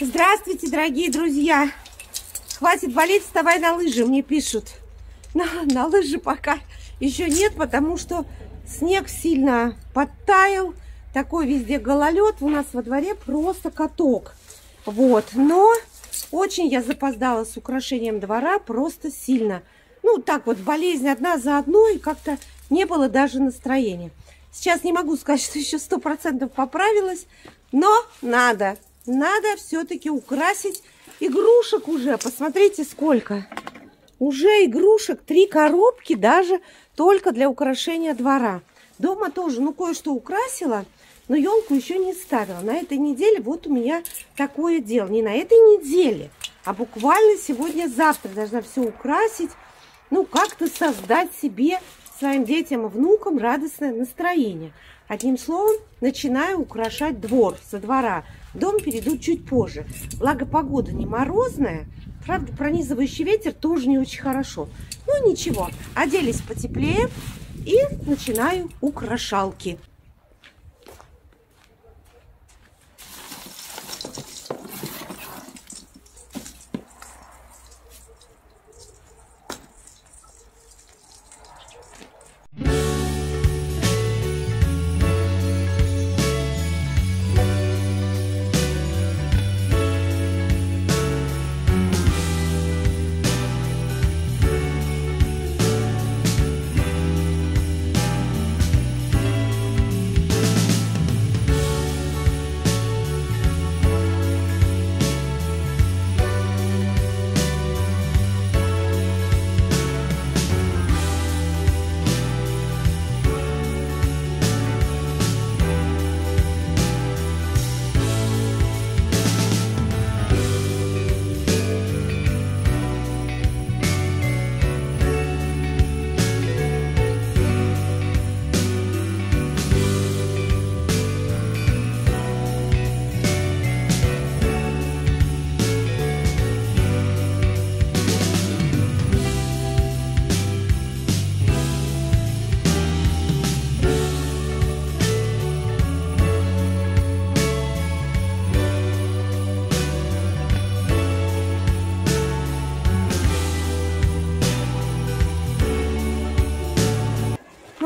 Здравствуйте, дорогие друзья. Хватит болеть, вставай на лыжи, мне пишут. На лыжи пока еще нет, потому что снег сильно подтаял. Такой везде гололед. У нас во дворе просто каток. Вот. Но очень я запоздала с украшением двора, просто сильно. Ну, так вот, болезнь одна за одной, как-то не было даже настроения. Сейчас не могу сказать, что еще 100% поправилась, но надо. Надо все-таки украсить. Игрушек уже, посмотрите, сколько. Уже игрушек, 3 коробки даже только для украшения двора. Дома тоже, ну, кое-что украсила, но елку еще не ставила. На этой неделе вот у меня такое дело. Не на этой неделе, а буквально сегодня-завтра должна все украсить. Ну, как-то создать себе, своим детям и внукам радостное настроение. Одним словом, начинаю украшать двор со двора. В дом перейду чуть позже. Благо, погода не морозная. Правда, пронизывающий ветер тоже не очень хорошо. Ну, ничего, оделись потеплее и начинаю украшалки.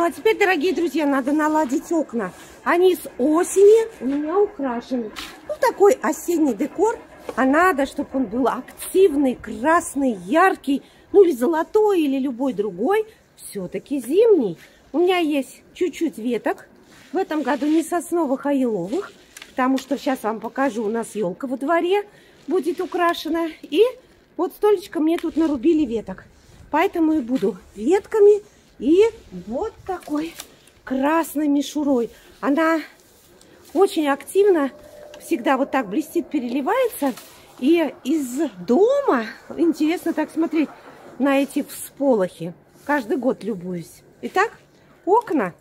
А теперь, дорогие друзья, надо наладить окна. Они с осени у меня украшены. Ну, такой осенний декор. А надо, чтобы он был активный, красный, яркий. Ну, или золотой, или любой другой. Все-таки зимний. У меня есть чуть-чуть веток. В этом году не сосновых, а еловых. Потому что сейчас вам покажу. У нас елка во дворе будет украшена. И вот столечко мне тут нарубили веток. Поэтому и буду ветками. И вот такой красной мишурой. Она очень активно всегда вот так блестит, переливается. И из дома интересно так смотреть на эти всполохи. Каждый год любуюсь. Итак, окна.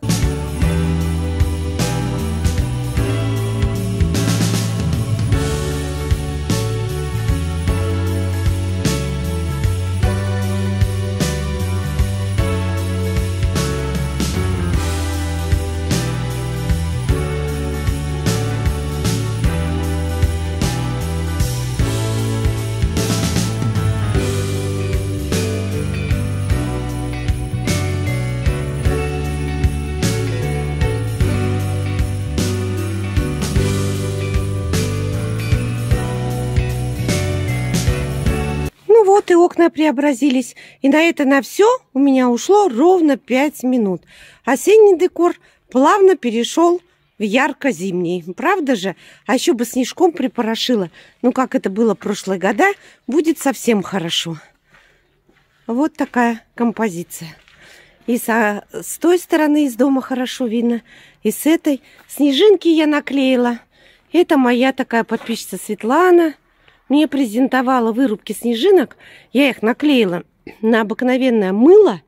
И окна преобразились. И на это на все у меня ушло ровно 5 минут. Осенний декор плавно перешел в ярко-зимний. Правда же? А еще бы снежком припорошила. Ну, как это было в прошлые года, будет совсем хорошо. Вот такая композиция. И с той стороны из дома хорошо видно. И с этой. Снежинки я наклеила. Это моя такая подписчица Светлана. Мне презентовала вырубки снежинок, я их наклеила на обыкновенное мыло.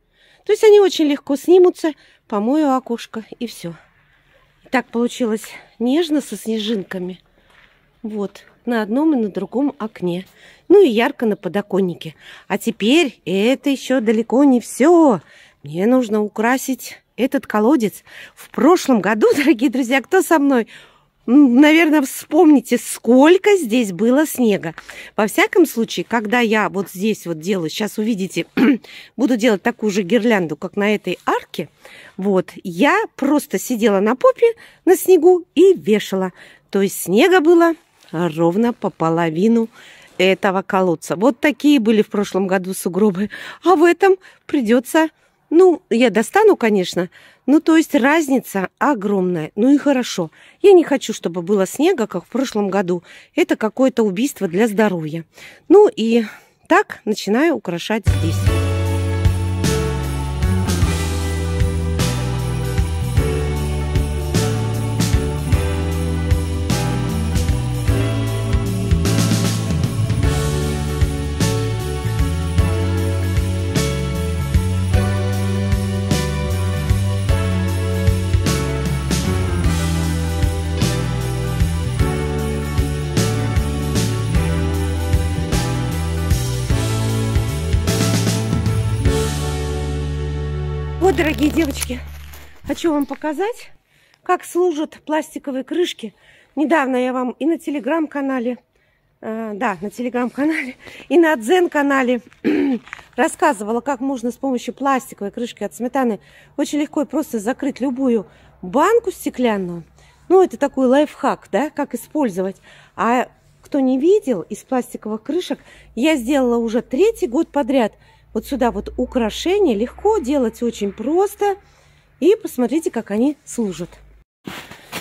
То есть они очень легко снимутся, помою окошко и все. Так получилось нежно со снежинками. Вот, на одном и на другом окне. Ну и ярко на подоконнике. А теперь это еще далеко не все. Мне нужно украсить этот колодец. В прошлом году, дорогие друзья, кто со мной? наверное, вспомните, сколько здесь было снега. Во всяком случае, когда я вот здесь вот делаю, сейчас увидите, буду делать такую же гирлянду, как на этой арке, вот, я просто сидела на попе на снегу и вешала. То есть снега было ровно по половину этого колодца. Вот такие были в прошлом году сугробы. А в этом придется... Ну, я достану, конечно, ну, то есть разница огромная. Ну и хорошо. Я не хочу, чтобы было снега, как в прошлом году. Это какое-то убийство для здоровья. Ну и так начинаю украшать здесь. Дорогие девочки, хочу вам показать, как служат пластиковые крышки. Недавно я вам и на телеграм-канале, и на дзен-канале рассказывала, как можно с помощью пластиковой крышки от сметаны очень легко и просто закрыть любую банку стеклянную. Ну, это такой лайфхак, да, как использовать. А кто не видел, из пластиковых крышек я сделала уже 3-й год подряд. Вот сюда вот украшения легко делать, очень просто. И посмотрите, как они служат.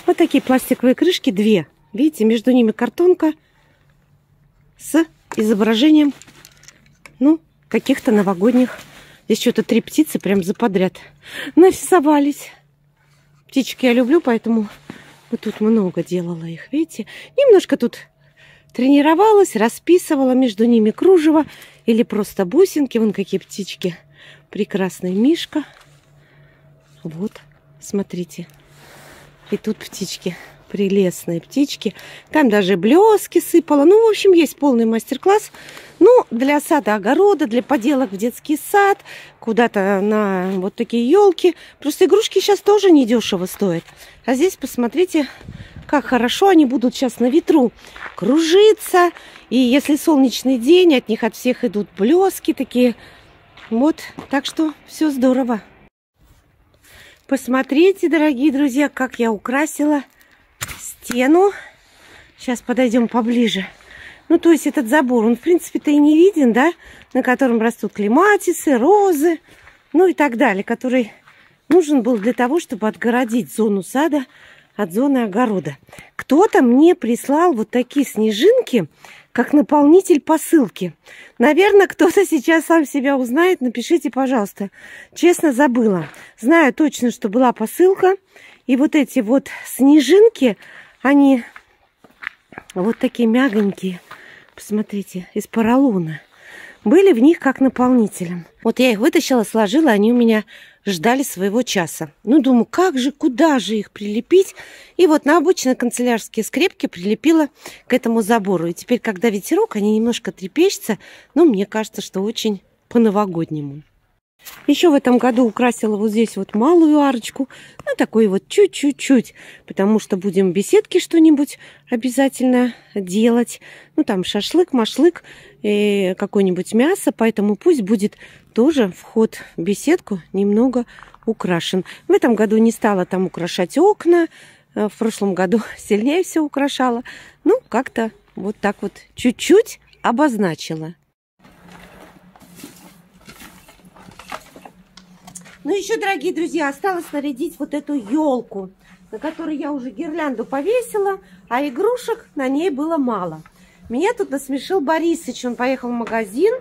Вот такие пластиковые крышки, 2. Видите, между ними картонка с изображением, ну, каких-то новогодних. Здесь что-то 3 птицы прям заподряд нарисовались. Птичек я люблю, поэтому вот тут много делала их, видите. Немножко тут... тренировалась, расписывала между ними кружево или просто бусинки. Вон какие птички. Прекрасный мишка. Вот, смотрите. И тут птички. Прелестные птички. Там даже блески сыпала. Ну, в общем, есть полный мастер-класс. Ну, для сада-огорода, для поделок в детский сад, куда-то на вот такие елки. Просто игрушки сейчас тоже недешево стоят. А здесь, посмотрите, как хорошо они будут сейчас на ветру кружиться. И если солнечный день, от них от всех идут блески такие. Вот, так что все здорово. Посмотрите, дорогие друзья, как я украсила стену. Сейчас подойдем поближе. Ну, то есть этот забор, он, в принципе-то, и не виден, да? На котором растут клематисы, розы, ну и так далее. Который нужен был для того, чтобы отгородить зону сада от зоны огорода. Кто-то мне прислал вот такие снежинки, как наполнитель посылки. Наверное, кто-то сейчас сам себя узнает. Напишите, пожалуйста. Честно, забыла. Знаю точно, что была посылка. И вот эти вот снежинки, они вот такие мягонькие. Посмотрите, из поролона. Были в них как наполнителем. Вот я их вытащила, сложила, они у меня ждали своего часа. Ну, думаю, как же, куда же их прилепить? И вот на обычные канцелярские скрепки прилепила к этому забору. И теперь, когда ветерок, они немножко трепещутся, но мне кажется, что очень по-новогоднему. Еще в этом году украсила вот здесь вот малую арочку. Ну, такой вот чуть-чуть-чуть. Потому что будем в беседке что-нибудь обязательно делать. Ну, там шашлык, машлык, какое-нибудь мясо. Поэтому пусть будет тоже вход в беседку немного украшен. В этом году не стала там украшать окна. В прошлом году сильнее все украшала. Ну, как-то вот так вот чуть-чуть обозначила. Ну, еще, дорогие друзья, осталось нарядить вот эту елку, на которой я уже гирлянду повесила, а игрушек на ней было мало. Меня тут насмешил Борисыч. Он поехал в магазин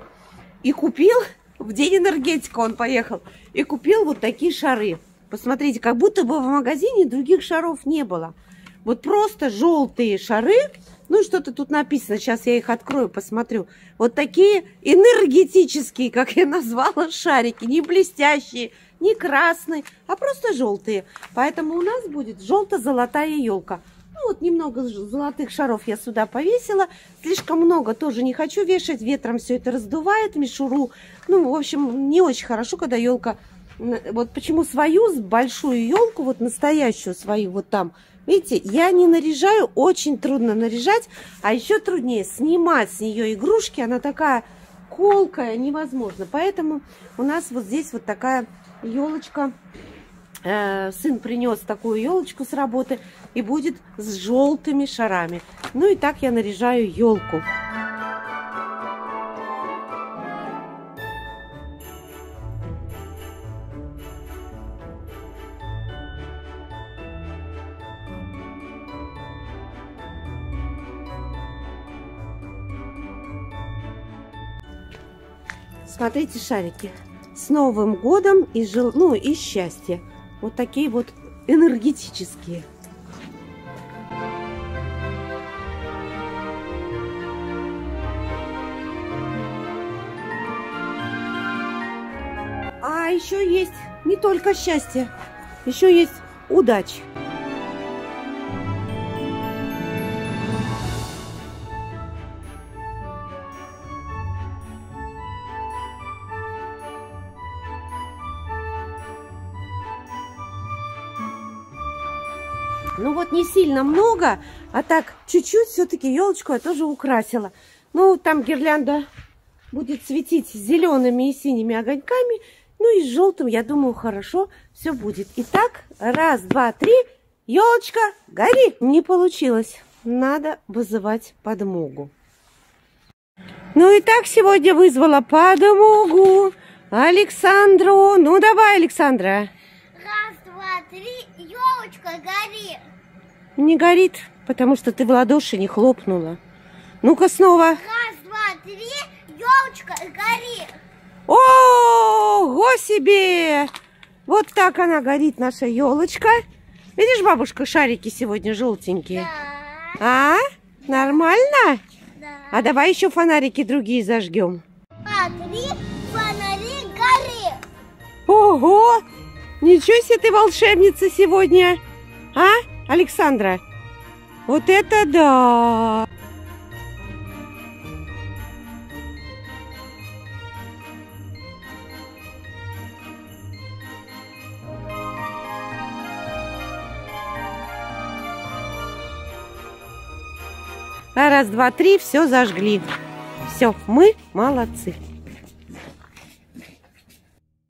и купил, в день энергетика он поехал, и купил вот такие шары. Посмотрите, как будто бы в магазине других шаров не было. Вот просто желтые шары. Ну и что-то тут написано. Сейчас я их открою, посмотрю. Вот такие энергетические, как я назвала, шарики. Не блестящие, не красные, а просто желтые. Поэтому у нас будет желто-золотая елка. Ну вот немного золотых шаров я сюда повесила. Слишком много тоже не хочу вешать. Ветром все это раздувает, мишуру. Ну, в общем, не очень хорошо, когда елка Вот почему свою большую елку, вот настоящую свою, вот там, видите, я не наряжаю, очень трудно наряжать, а еще труднее снимать с нее игрушки, она такая колкая, невозможно. Поэтому у нас вот здесь вот такая елочка. Сын принес такую елочку с работы и будет с желтыми шарами. Ну и так я наряжаю елку. Смотрите, шарики. С Новым годом и, ну, и счастья. Вот такие вот энергетические. А еще есть не только счастье, еще есть удача. Ну вот не сильно много, а так чуть-чуть все-таки елочку я тоже украсила. Ну там гирлянда будет светить зелеными и синими огоньками, ну и с желтым, я думаю, хорошо все будет. Итак, раз, два, три, елочка, гори! Не получилось, надо вызывать подмогу. Ну и так сегодня вызвала подмогу Александру. Ну давай, Александра. Раз, два, три, елочка, гори! Не горит, потому что ты в ладоши не хлопнула. Ну-ка снова. Раз, два, три, елочка, гори! Ого себе! Вот так она горит, наша елочка. Видишь, бабушка, шарики сегодня желтенькие. Да. А? Нормально? Да. А давай еще фонарики другие зажгем. Смотри, фонари, гори! Ого! Ничего себе ты волшебница сегодня, а, Александра? Вот это да! Раз, два, три, все зажгли. Все, мы молодцы.